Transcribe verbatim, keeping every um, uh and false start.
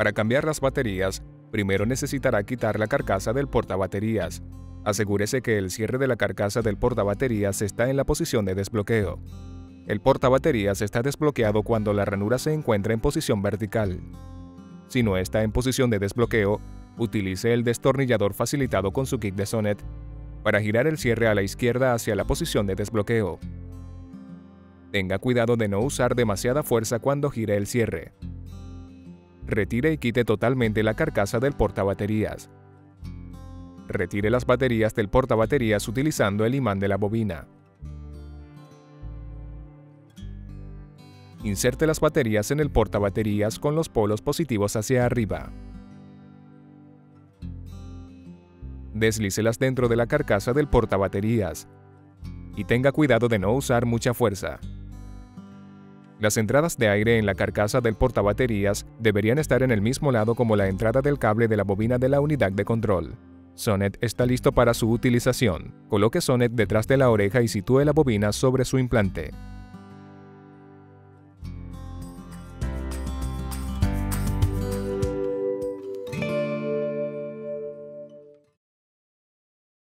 Para cambiar las baterías, primero necesitará quitar la carcasa del portabaterías. Asegúrese que el cierre de la carcasa del portabaterías está en la posición de desbloqueo. El portabaterías está desbloqueado cuando la ranura se encuentra en posición vertical. Si no está en posición de desbloqueo, utilice el destornillador facilitado con su kit de Sonnet para girar el cierre a la izquierda hacia la posición de desbloqueo. Tenga cuidado de no usar demasiada fuerza cuando gire el cierre. Retire y quite totalmente la carcasa del portabaterías. Retire las baterías del portabaterías utilizando el imán de la bobina. Inserte las baterías en el portabaterías con los polos positivos hacia arriba. Deslícelas dentro de la carcasa del portabaterías y tenga cuidado de no usar mucha fuerza. Las entradas de aire en la carcasa del portabaterías deberían estar en el mismo lado como la entrada del cable de la bobina de la unidad de control. Sonnet está listo para su utilización. Coloque Sonnet detrás de la oreja y sitúe la bobina sobre su implante.